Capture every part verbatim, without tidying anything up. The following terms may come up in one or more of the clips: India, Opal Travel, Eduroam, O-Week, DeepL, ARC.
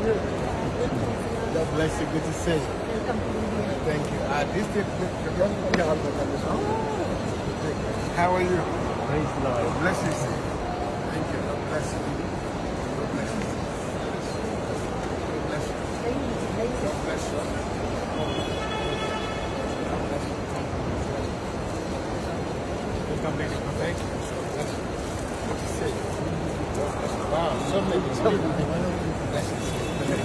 God bless you. Good to see you. Welcome to India. Thank you. Uh, this is oh. How are you? Praise the Lord. God bless you. Thank you. God bless you. God bless you. God bless you. God bless you. God bless you. Welcome back. Thank you. God bless you. Good to see you. God bless you. Wow. So many people. Bless you. They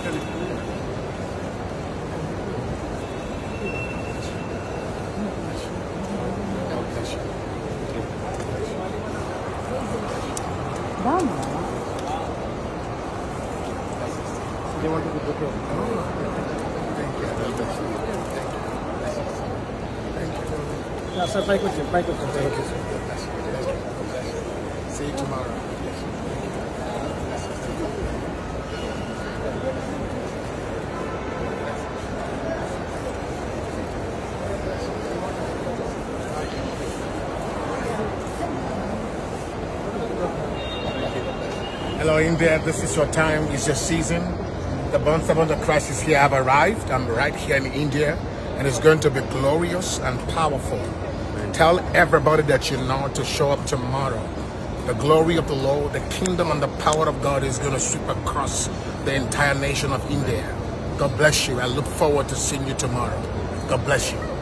want to be good. Thank you. Thank you. No, sir, my question. My question. Thank you, sir. See you tomorrow. Hello, India. This is your time. It's your season. The Bonsa Bonsa crisis here have arrived. I'm right here in India, and it's going to be glorious and powerful. Tell everybody that you know to show up tomorrow. The glory of the Lord, the kingdom and the power of God is going to sweep across the entire nation of India. God bless you. I look forward to seeing you tomorrow. God bless you.